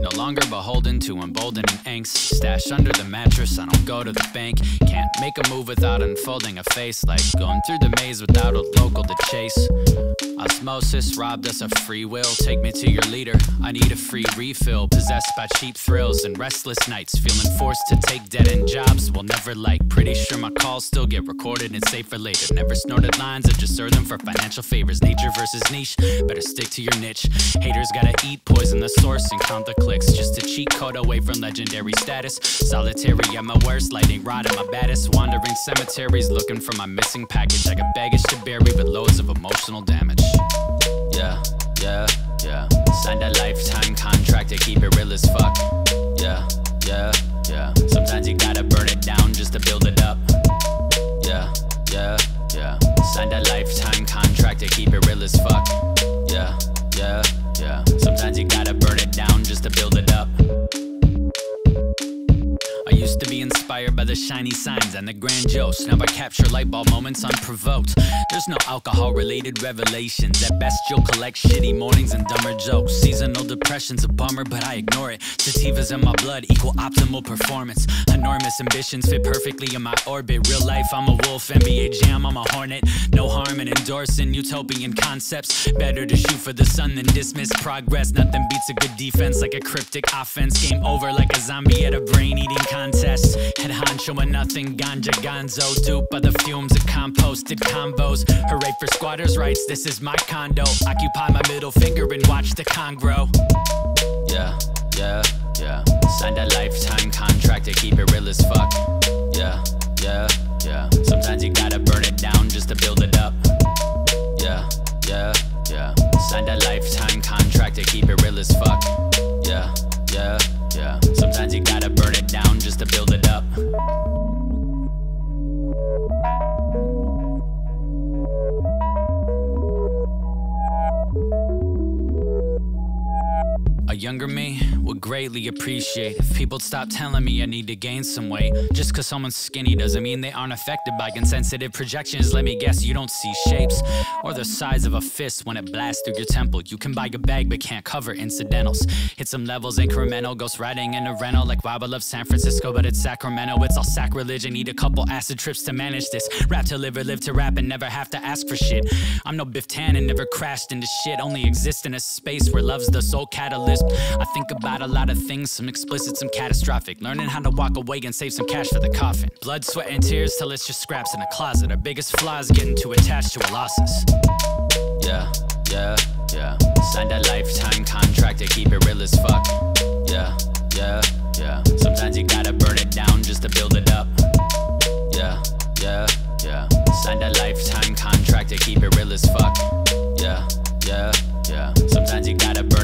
No longer beholden to emboldening angst. Stash under the mattress, I don't go to the bank. Can't make a move without unfolding a face. Like going through the maze without a local to chase. Osmosis robbed us of free will. Take me to your leader, I need a free refill. Possessed by cheap thrills and restless nights. Feeling forced to take dead-end jobs we'll never like. Pretty sure my calls still get recorded and saved for later. Never snorted lines, I just serve them for financial favors. Nature versus niche, better stick to your niche. Haters gotta eat, poison the source and count the clicks. Just a cheat code away from legendary status. Solitary at my worst, lightning rod at my baddest. Wandering cemeteries, looking for my missing package. I got baggage to bury with loads of emotional damage. Yeah. Signed a lifetime contract to keep it real as fuck. Yeah. Sometimes you gotta burn it down just to build it up. Yeah. Signed a lifetime contract to keep it real as fuck. Yeah. Sometimes you gotta burn it down just to build it up. Used to be inspired by the shiny signs and the grandiose. Now I capture light bulb moments unprovoked. There's no alcohol-related revelations. At best, you'll collect shitty mornings and dumber jokes. Seasonal depression's a bummer, but I ignore it. Sativas in my blood equal optimal performance. Enormous ambitions fit perfectly in my orbit. Real life, I'm a wolf. NBA Jam, I'm a hornet. No harm in endorsing utopian concepts. Better to shoot for the sun than dismiss progress. Nothing beats a good defense like a cryptic offense. Game over like a zombie at a brain-eating contest. Head honcho and nothing, ganja gonzo. Duped by the fumes of composted combos. Hooray for squatters' rights, this is my condo. Occupy my middle finger and watch the con grow. Yeah. Signed a lifetime contract to keep it real as fuck. Yeah. Sometimes you gotta burn it down just to build it up. Yeah. Signed a lifetime contract to keep it real as fuck. Yeah. Sometimes you gotta burn it down just to build it up. A younger me would greatly appreciate if people stopped telling me I need to gain some weight. Just cause someone's skinny doesn't mean they aren't affected by insensitive projections. Let me guess, you don't see shapes or the size of a fist when it blasts through your temple. You can buy a bag but can't cover incidentals. Hit some levels incremental, ghost riding in a rental. Like why I love San Francisco but it's Sacramento. It's all sacrilege, I need a couple acid trips to manage this. Rap to live or live to rap and never have to ask for shit. I'm no Biff Tannen, never crashed into shit. Only exist in a space where love's the sole catalyst. I think about a lot of things, some explicit, some catastrophic. Learning how to walk away and save some cash for the coffin. Blood, sweat, and tears till it's just scraps in a closet. Our biggest flaws, getting too attached to our losses. Yeah. Signed a lifetime contract to keep it real as fuck. Yeah. Sometimes you gotta burn it down just to build it up. Yeah. Signed a lifetime contract to keep it real as fuck. Yeah. Sometimes you gotta burn it down.